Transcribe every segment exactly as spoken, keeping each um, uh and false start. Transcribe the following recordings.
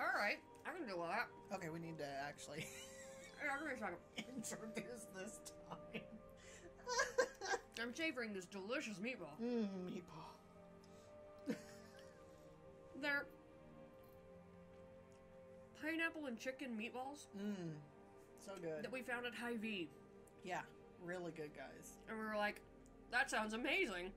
Alright, I can do that. Okay, we need to actually... Yeah, give me a second. Introduce this time. I'm savoring this delicious meatball. Mmm, meatball. They're... pineapple and chicken meatballs. Mmm. So good. That we found at Hy-Vee. Yeah, really good, guys. And we were like, that sounds amazing.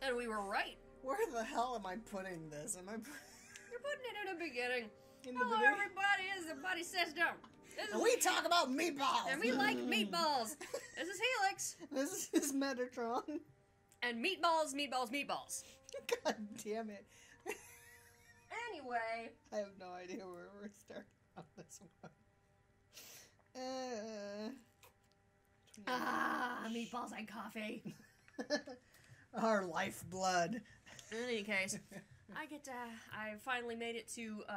And we were right. Where the hell am I putting this? Am I put You're putting it in the beginning. In Hello, the beginning? Everybody. This is the Buddy System. This and is we talk about meatballs. And we like meatballs. This is Helix. This is Metatron. And meatballs, meatballs, meatballs. God damn it. Anyway. I have no idea where we're starting on this one. Uh, ah, meatballs and coffee. Our lifeblood. In any case, I get to, I finally made it to uh,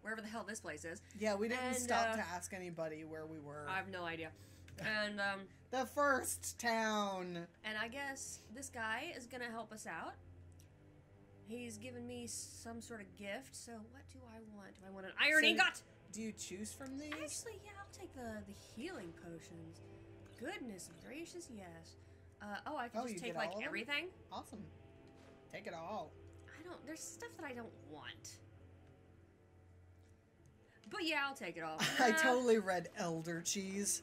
wherever the hell this place is. Yeah, we didn't and, stop uh, to ask anybody where we were. I have no idea. And um, the first town. And I guess this guy is going to help us out. He's given me some sort of gift, so what do I want? Do I want an iron so ingot? Do you choose from these? Actually, yeah, I'll take the, the healing potions. Goodness gracious, yes. Uh, oh, I can oh, just take, like, everything? Awesome. Take it all. I don't... There's stuff that I don't want. But, yeah, I'll take it all. I totally read elder cheese.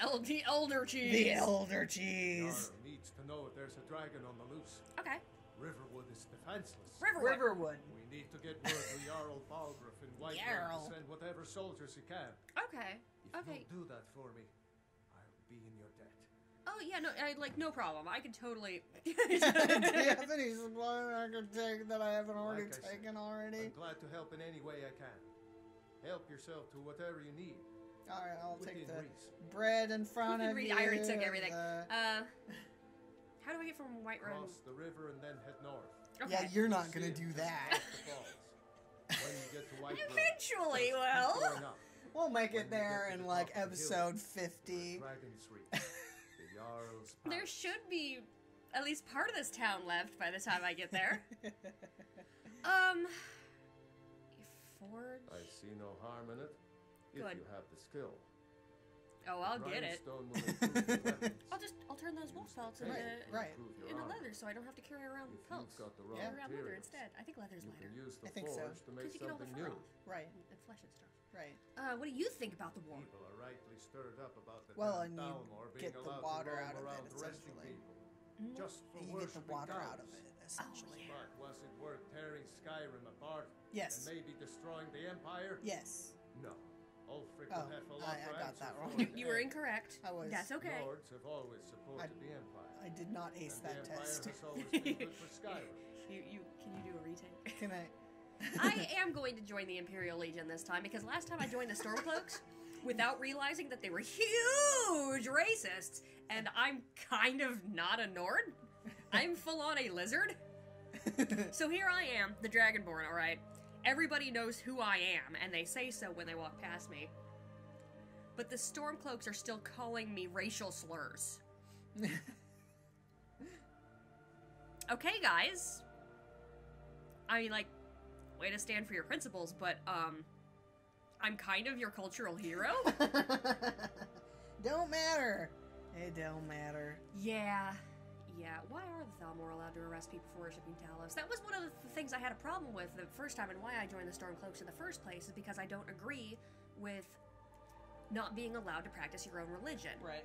El the elder cheese. The elder cheese. Jarl needs to know if there's a dragon on the loose. Okay. Riverwood is defenseless. Riverwood. Riverwood. We need to get word to Jarl Balgruuf in Whiterun to send whatever soldiers he can. Okay. If okay. you do that for me, I'll be in your debt. Oh, yeah, no, I, like, no problem. I can totally... Do you have any supply I can take that I haven't already like I taken said, already? I'm glad to help in any way I can. Help yourself to whatever you need. All right, I'll Within take the reason. bread in front of you. I already took everything. The... Uh... How do I get from Whiterun? Cross the river and then head north. Okay. Yeah, you're not going to do that. When you get to Whiterun, eventually, well. We'll make when it there in, the like, episode hills, fifty. Dragon's Reach. The Jarl's Palace. There should be at least part of this town left by the time I get there. um, you forge? I see no harm in it. Good. If you have the skill. Oh, I'll get it. I'll just, I'll turn those wolf pelts into, right, right. into leather so I don't have to carry around if pelts. Got the yeah. around leather instead. I think leather's lighter. Use the I think so. Because you get all the fur off. Right. And, and flesh and stuff. Right. Uh, what do you think about the war? People are rightly stirred up about the well, and you get the water out of it, essentially. Mm-hmm. Just for you get the water out of it, essentially. Oh, yeah. But was it worth tearing Skyrim apart? Yes. And maybe destroying the Empire? Yes. No. Ulfric oh, have a lot I, I got that wrong. You, you were incorrect. I was. That's okay. Lords have always supported I, the Empire. I did not ace and that the test. Has always been good for Skyrim. you, you, can you do a retake? Can I? I am going to join the Imperial Legion this time because last time I joined the Stormcloaks without realizing that they were huge racists, and I'm kind of not a Nord. I'm full on a lizard. So here I am, the Dragonborn, all right? Everybody knows who I am, and they say so when they walk past me. But the Stormcloaks are still calling me racial slurs. Okay, guys. I mean, like, way to stand for your principles, but, um, I'm kind of your cultural hero. Don't matter. It don't matter. Yeah. Yeah, why are the Thalmor allowed to arrest people for worshipping Talos? That was one of the things I had a problem with the first time, and why I joined the Stormcloaks in the first place is because I don't agree with not being allowed to practice your own religion. Right.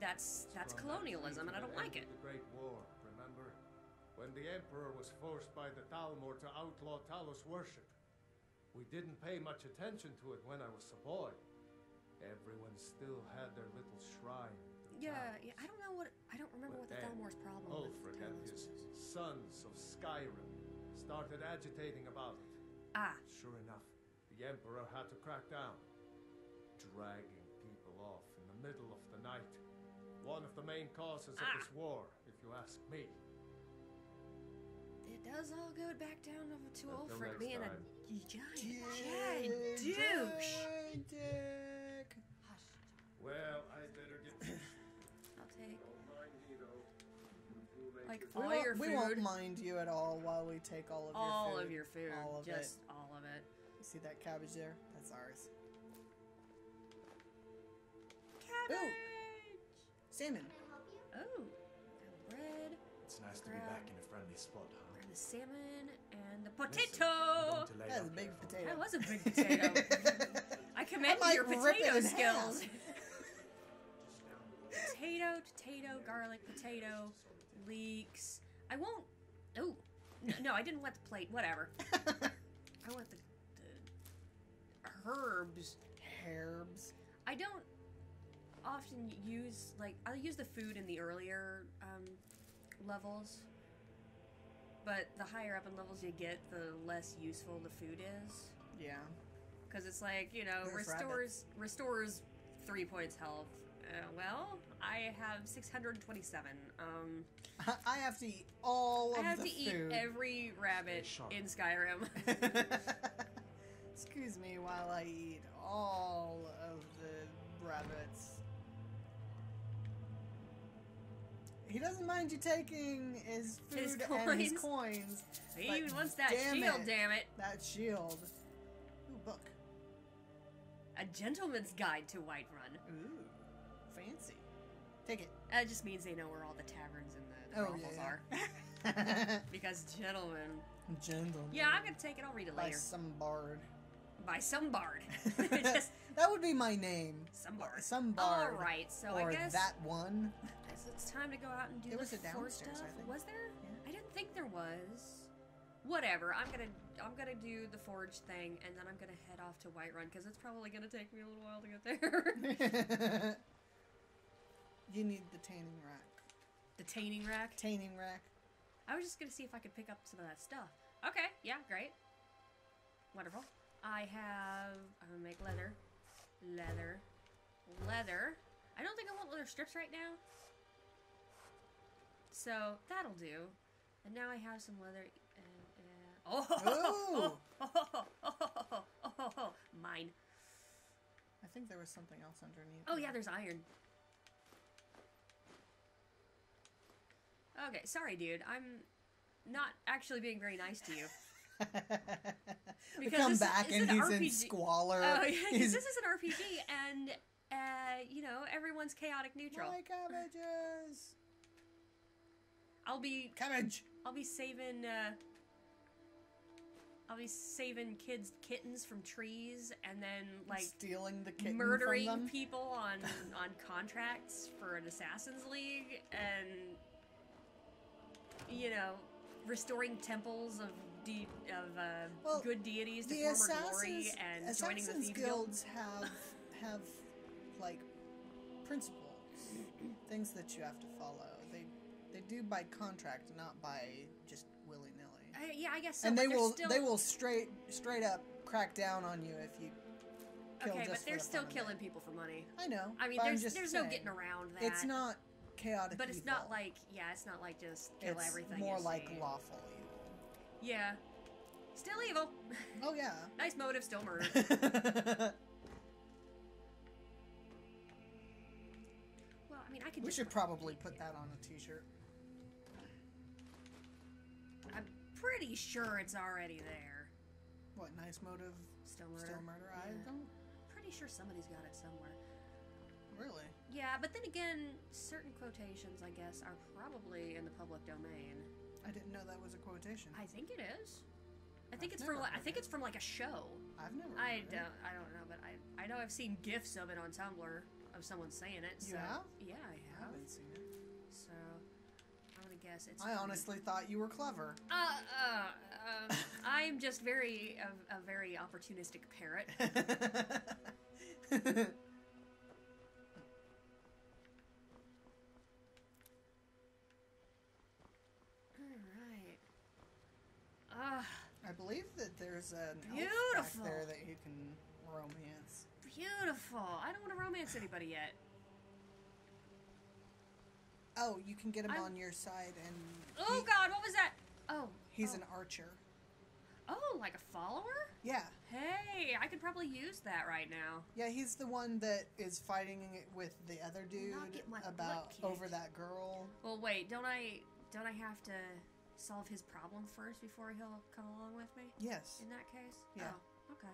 That's that's From colonialism, that and I don't like it. The Great War, remember? When the Emperor was forced by the Thalmor to outlaw Talos worship. We didn't pay much attention to it when I was a boy. Everyone still had their little shrine. Yeah, yeah, I don't know what I don't remember but what the Thalmor's problem Ulfric with and his was. Sons of Skyrim started agitating about it. Ah. Sure enough, the Emperor had to crack down, dragging people off in the middle of the night. One of the main causes ah. of this war, if you ask me. It does all go back down to Ulfric being time. a giant, giant douche. Dick. Well, I better get this. I'll take. like all we your food. We won't mind you at all while we take all of all your food. All of your food. All of Just it. all of it. You see that cabbage there? That's ours. Cabbage! Ooh. Salmon. Can I help you? Oh. And bread. It's nice to be back in a friendly spot, huh? The salmon and the potato! That's a big potato. That was a big potato. I commend like your potato skills. Potato, potato, garlic, potato, leeks. I won't. Oh, no, no, I didn't want the plate. Whatever. I want the, the herbs. Herbs. I don't often use like I'll use the food in the earlier um, levels, but the higher up in levels you get, the less useful the food is. Yeah. Because it's like, you know, There's restores rabbit. restores three points health. Uh, well, I have six hundred twenty-seven. Um, I have to eat all of the food. I have to food. eat every rabbit in Skyrim. Excuse me while I eat all of the rabbits. He doesn't mind you taking his food his and his coins. He even wants that damn shield, it. damn it. That shield. Ooh, book. A Gentleman's Guide to Whiterun. Ooh. Fancy. Take it. That just means they know where all the taverns and the, the oh, brothels yeah. are. Because gentlemen. Gentlemen. Yeah, I'm going to take it. I'll read it By later. By some bard. By some bard. Just, that would be my name. Some bard. Some bard. All right, so or I guess. Or that one. It's time to go out and do the floor stuff. Was there? Yeah. I didn't think there was. Whatever. I'm going to I'm gonna do the forge thing, and then I'm going to head off to Whiterun, because it's probably going to take me a little while to get there. You need the tanning rack. The tanning rack? Tanning rack. I was just going to see if I could pick up some of that stuff. Okay, yeah, great. Wonderful. I have... I'm going to make leather. Leather. Leather. I don't think I want leather strips right now. So, that'll do. And now I have some leather... Uh, uh, oh! Oh, oh, oh, oh, oh, oh, oh! Mine. I think there was something else underneath. Oh, yeah, there's iron. Okay, sorry, dude. I'm not actually being very nice to you. We come back is, and he's R P G. In squalor. Oh, yeah, this is an R P G, and, uh, you know, everyone's chaotic neutral. My cabbages! I'll be... Cabbage! I'll be saving, uh... I'll be saving kids, kittens from trees, and then, like... Stealing the kitten murdering from them? People on, on contracts for an Assassin's League, and... You know, restoring temples of de of uh, well, good deities to former Assassins, glory and Assassins joining the thieves guilds guild. have have like principles, things that you have to follow. They they do by contract, not by just willy nilly. Uh, yeah, I guess. So, and they will still... they will straight straight up crack down on you if you. Kill okay, just but they're the still killing people for money. I know. I mean, there's there's saying, no getting around that. It's not. Chaotic but it's evil. Not like, yeah, it's not like just kill it's everything. It's more you like see. Lawful evil. Yeah. Still evil. Oh, yeah. Nice motive, still murder. Well, I mean, I could We just should probably put that on a t-shirt. I'm pretty sure it's already there. What, nice motive, still murder? Still murder? Yeah. I don't... Pretty sure somebody's got it somewhere. Really? Yeah, but then again, certain quotations, I guess, are probably in the public domain. I didn't know that was a quotation. I think it is. I think I've it's from like, I think it's from like a show. I've never. I heard don't. It. I don't know, but I I know I've seen gifs of it on Tumblr of someone saying it. So. You have? Yeah, I have. I haven't seen it. So I'm gonna guess it's. I honestly me. thought you were clever. Uh, uh, uh I'm just very a, a very opportunistic parrot. Uh, I believe that there's an elf back there that you can romance. Beautiful. I don't want to romance anybody yet. Oh, you can get him I'm... on your side and... Oh, he... God, what was that? Oh. He's oh. an archer. Oh, like a follower? Yeah. Hey, I could probably use that right now. Yeah, he's the one that is fighting with the other dude about over that girl. Well, wait, don't I... Don't I have to solve his problem first before he'll come along with me? Yes. In that case? Yeah. Oh, okay.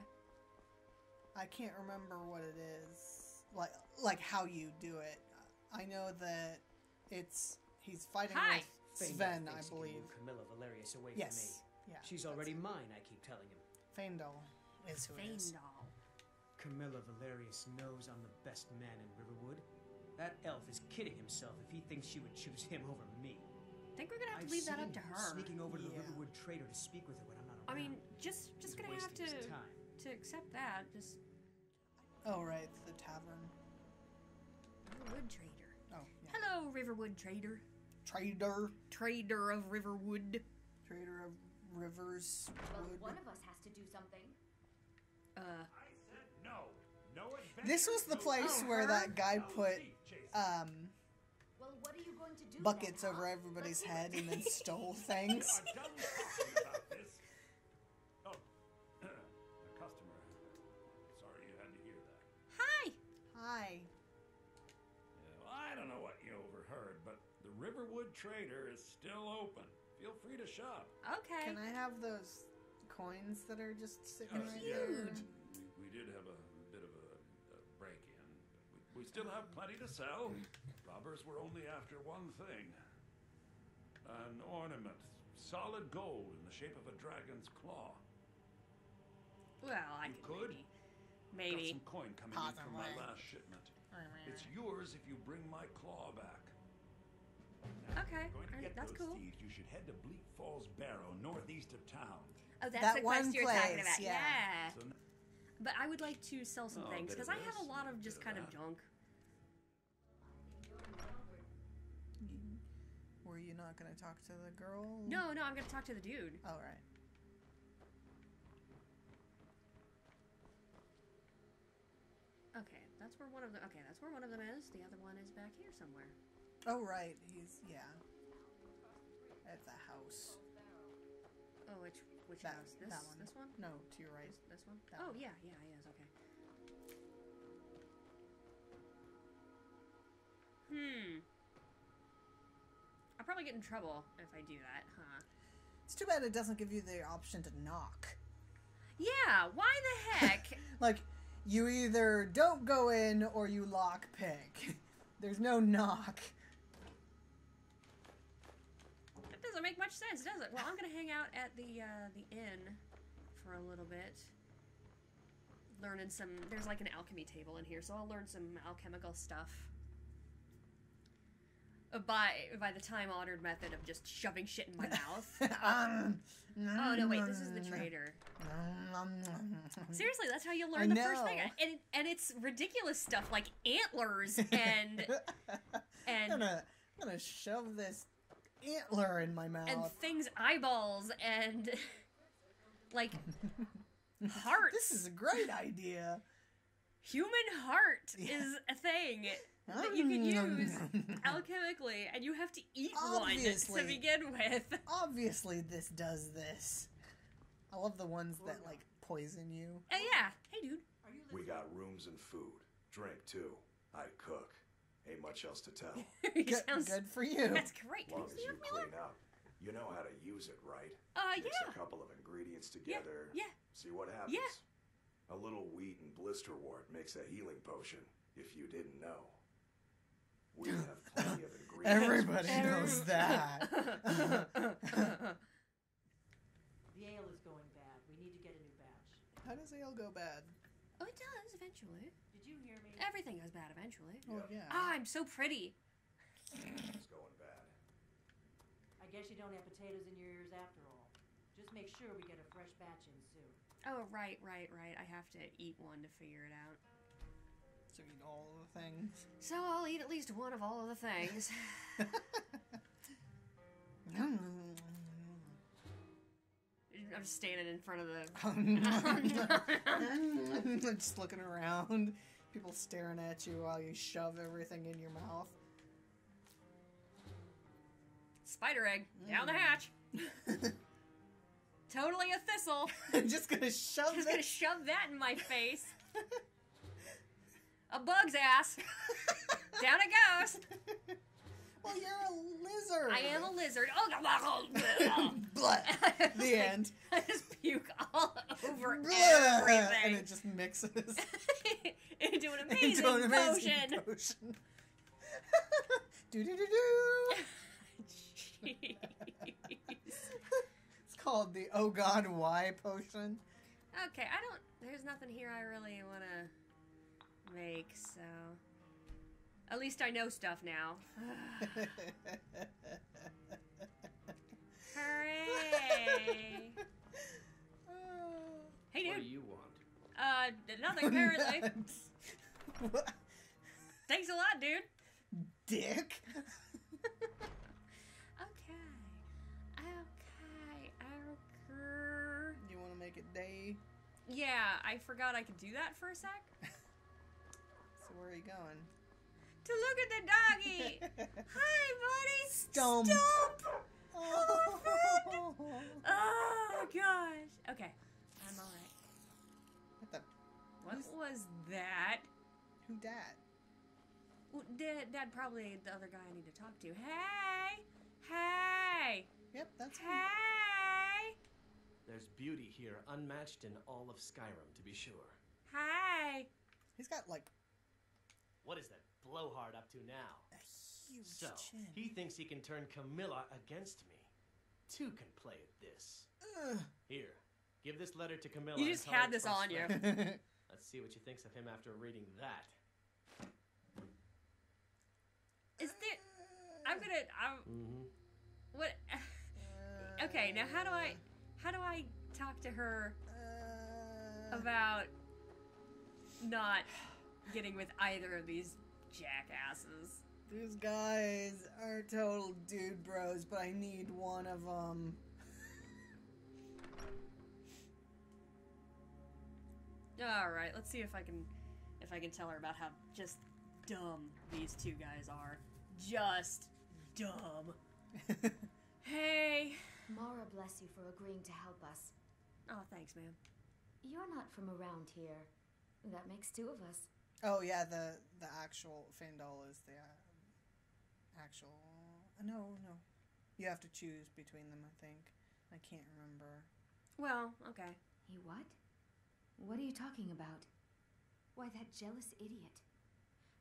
I can't remember what it is. Like, like how you do it. I know that it's... He's fighting Hi. with Sven, I believe. Camilla Valerius away yes. from me. Yeah, She's already it. mine, I keep telling him. Faendal is who Faendal. it is. Faendal. Camilla Valerius knows I'm the best man in Riverwood. That elf is kidding himself if he thinks she would choose him over me. I think we're gonna have to I've leave that up to her. Sneaking over to yeah. the Riverwood Trader to speak with her when I'm not around. I mean, just just He's gonna have to time. to accept that. Just. Oh right, the tavern. Riverwood Trader. Oh. Yeah. Hello, Riverwood Trader. Trader. Trader of Riverwood. Trader of Rivers. Well, Wood. One of us has to do something. Uh. I said no. No adventure. This was the place oh, where her? that guy put um. Well, what are you going to do buckets then, huh? over everybody's head and then stole things. We are done talking about this. Oh, a customer. Sorry you had to hear that. Hi. Hi. Yeah, well, I don't know what you overheard, but the Riverwood Trader is still open. Feel free to shop. Okay. Can I have those coins that are just sitting right there? Huge. We, we did have a bit of a, a break-in. We still have plenty to sell. Robbers were only after one thing. An ornament. Solid gold in the shape of a dragon's claw. Well, I could, could maybe. maybe. Got some coin coming Possibly. in from my last shipment. It's yours if you bring my claw back. Now, okay, going to get right. that's those cool. Thieves, you should head to Bleak Falls Barrow, northeast of town. Oh, that's that the quest you're talking about. Yeah. yeah. So But I would like to sell some oh, things, because I have a lot of just kind of junk. Were you not going to talk to the girl? No, no, I'm going to talk to the dude. All right. Okay, that's where one of them. Okay, that's where one of them is. The other one is back here somewhere. Oh right, he's yeah. At the house. Oh, which which that, house? This that one? This one? No, to your right. This, this one? That oh one. yeah, yeah, yes, okay. Hmm. I'll probably get in trouble if I do that, huh? It's too bad it doesn't give you the option to knock. Yeah, why the heck? Like, you either don't go in or you lockpick. There's no knock. That doesn't make much sense, does it? Well, I'm gonna hang out at the uh, the inn for a little bit, learning some. There's like an alchemy table in here, so I'll learn some alchemical stuff. Uh, by by the time-honored method of just shoving shit in my mouth. um, oh no! Wait, this is the trader. Seriously, that's how you learn I the know. first thing, and and it's ridiculous stuff like antlers and and. I'm gonna, I'm gonna shove this. Antler in my mouth. And things, eyeballs, and, like, hearts. This is a great idea. Human heart yeah. is a thing that you can use alchemically, and you have to eat Obviously. one to begin with. Obviously this does this. I love the ones that, like, poison you. Uh, yeah. Hey, dude. Are you we got rooms and food. Drink, too. I cook. Ain't much else to tell. Good, sounds, good for you. That's great. Long as you clean up, you know how to use it, right? Uh, yeah. Mix a couple of ingredients together. Yeah. yeah. See what happens. Yeah. A little wheat and blister wart makes a healing potion. If you didn't know, we have plenty of ingredients. Everybody knows that. The ale is going bad. We need to get a new batch. How does ale go bad? Oh, it does, eventually. Did you hear me? Everything goes bad eventually. Oh, well, yeah. Ah, I'm so pretty. It's going bad. I guess you don't have potatoes in your ears after all. Just make sure we get a fresh batch in soon. Oh, right, right, right. I have to eat one to figure it out. So eat all of the things? So I'll eat at least one of all of the things. I'm just standing in front of the... Just looking around. People staring at you while you shove everything in your mouth. Spider egg. Mm. Down the hatch. Totally a thistle. I'm just gonna shove just that. gonna shove that in my face. A bug's ass. Down it goes. Well, you're a lizard. I am a lizard. Oh, the end. I just puke all over everything. And it just mixes. Into an amazing, Into an amazing potion. potion. Do do do do. Jeez. It's called the Oh God Why potion. Okay, I don't. There's nothing here I really want to make, so. At least I know stuff now. Hooray! Oh. Hey, dude. What do you want? Uh, nothing apparently. What? Thanks a lot, dude. Dick. Okay. Okay. Okay. You want to make it day? Yeah, I forgot I could do that for a sec. So where are you going? To look at the doggy. Hi, buddy. Stump. Stump. Oh, oh, friend. Oh gosh. Okay, I'm all right. What the? What was that? Who dat? Well, dad, dad, probably the other guy I need to talk to. Hey, hey. Yep, that's hey. Him. There's beauty here, unmatched in all of Skyrim, to be sure. Hey. He's got like. What is that blowhard up to now? A huge so, chin. He thinks he can turn Camilla against me. Two can play at this. Ugh. Here, give this letter to Camilla. You just had this on you. Let's see what she thinks of him after reading that. Is there? I'm gonna. I'm. Mm-hmm. What? Okay, now how do I? How do I talk to her about not getting with either of these jackasses? These guys are total dude bros, but I need one of them. All right, let's see if I can, if I can tell her about how just dumb these two guys are. Just dumb. Hey. Mara, bless you for agreeing to help us. Oh, thanks, ma'am. You're not from around here. That makes two of us. Oh yeah, the the actual Faendal is the uh, actual. Uh, no, no, you have to choose between them. I think I can't remember. Well, okay. He what? What are you talking about? Why, that jealous idiot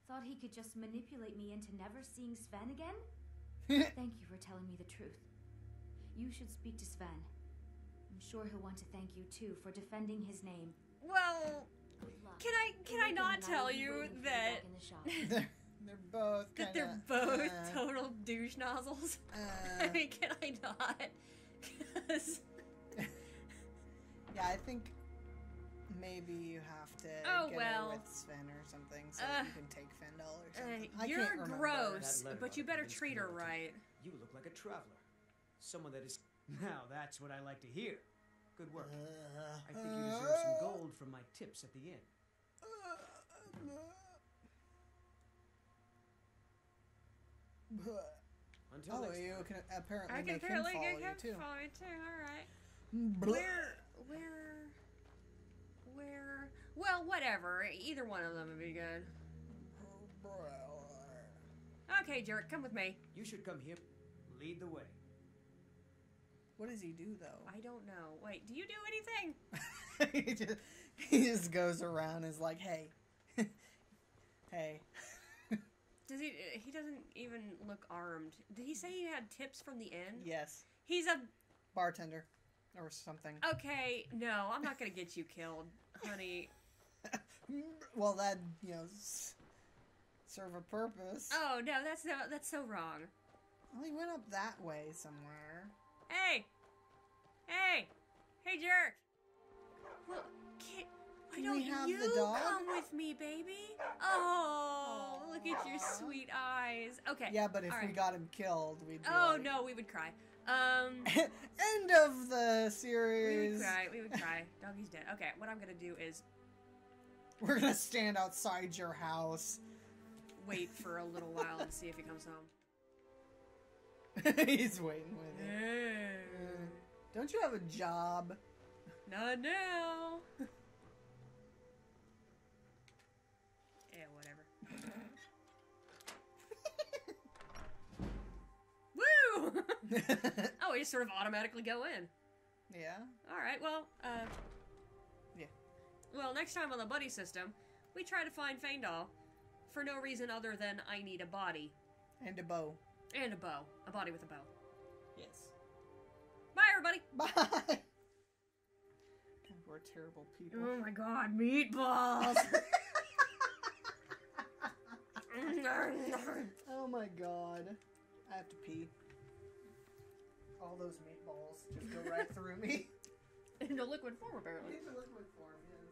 thought he could just manipulate me into never seeing Sven again. Thank you for telling me the truth. You should speak to Sven. I'm sure he'll want to thank you too for defending his name. Well. Can I can I not tell you that they're, they're both kinda, that they're both uh, total douche nozzles? Uh, I mean, can I not? Cause yeah, I think maybe you have to oh, get well. Her with Sven or something, so uh, you can take Faendal or something. Uh, I you're can't gross, but you better treat her right. You look like a traveler, someone that is now. That's what I like to hear. Good work. Uh, I think you deserve some gold from my tips at the inn. Uh, uh, Until oh, next you time. Can apparently I can make apparently him follow you too. Follow you too. All right. Where, where, where? Well, whatever. Either one of them would be good. Okay, jerk, come with me. You should come here. Lead the way. What does he do, though? I don't know. Wait, do you do anything? he, just, he just goes around and is like, hey. Hey. Does he... He doesn't even look armed. Did he say he had tips from the inn? Yes. He's a... bartender. Or something. Okay, no. I'm not going to get you killed, honey. Well, that, you know, serve a purpose. Oh, no. That's, no, that's so wrong. Well, he went up that way somewhere. Hey! Hey! Hey, jerk! Well, kid, why don't you come with me, baby? Oh, look at your sweet eyes. Okay. Yeah, but if we got him killed, we'd be oh, no, we would cry. Um. End of the series. We would cry. We would cry. Doggy's dead. Okay, what I'm gonna do is... we're gonna stand outside your house. Wait for a little while and see if he comes home. He's waiting with it. Yeah. Don't you have a job? Not now. Yeah, whatever. just sort of automatically go in. Yeah. All right, well, uh... yeah. Well, next time on the buddy system, we try to find Faendal for no reason other than I need a body. And a bow. And a bow. A body with a bow. Yes. Bye, everybody! Bye! We're terrible people. Oh my god, meatballs! Oh my god. I have to pee. All those meatballs just go right through me. In the liquid form, apparently. In the liquid form, yeah.